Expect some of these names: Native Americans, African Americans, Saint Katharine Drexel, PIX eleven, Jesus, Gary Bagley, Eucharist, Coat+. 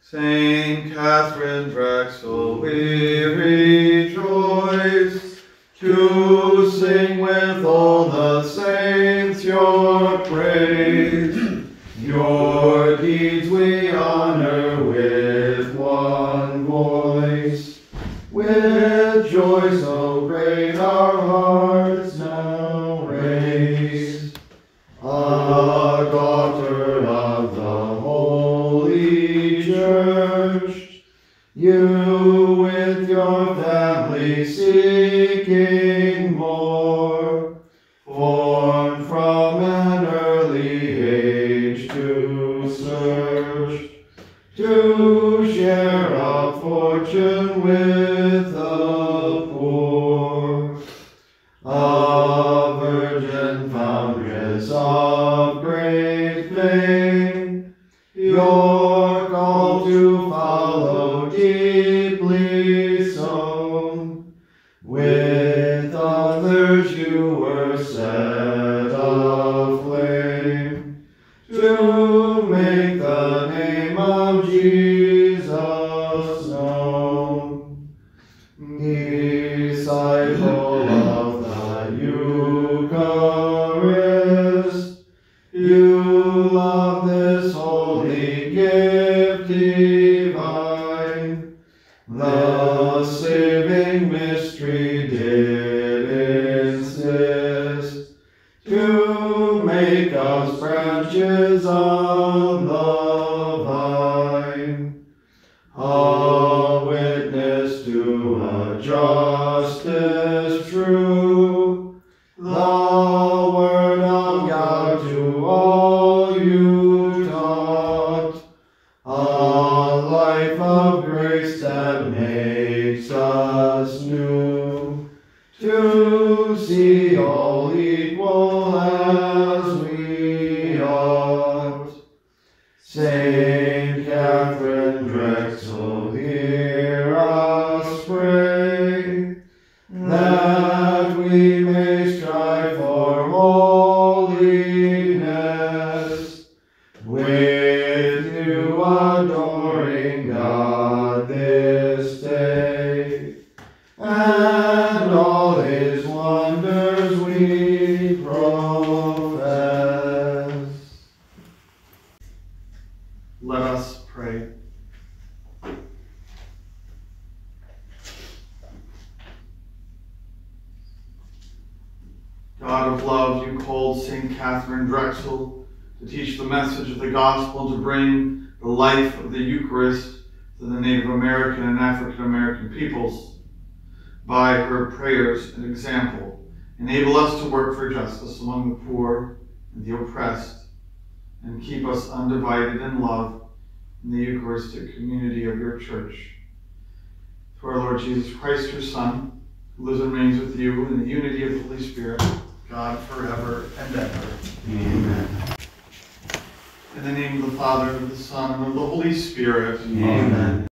Saint Katharine Drexel, we rejoice to sing with all the saints your praise. Your deeds we honor with one voice. With joy so great our hearts now raise. A daughter of the Holy Church, you with your family seeking more, born from an early age to search, to share a fortune with the poor. A virgin foundress of great fame, your call to follow deeply sown. With others you were set aflame to make the name of Jesus known. Disciple of the Eucharist, you love this holy gift divine. The saving mystery did insist to make us branches of the vine, a witness to a justice true, the word of God to all you taught, a life of grace that makes us new, to see all equal as we ought. Saint Katharine Drexel, hear us pray, that we may strive for holiness, with you adoring God this day, and all his wonders we profess. Let us pray. God of love, you called St. Katharine Drexel to teach the message of the gospel, to bring the life of the Eucharist to the Native American and African American peoples. By her prayers and example, enable us to work for justice among the poor and the oppressed, and keep us undivided in love in the Eucharistic community of your Church. Through our Lord Jesus Christ, your Son, who lives and reigns with you in the unity of the Holy Spirit, God, forever and ever. Amen. In the name of the Father, and of the Son, and of the Holy Spirit. Amen. Amen.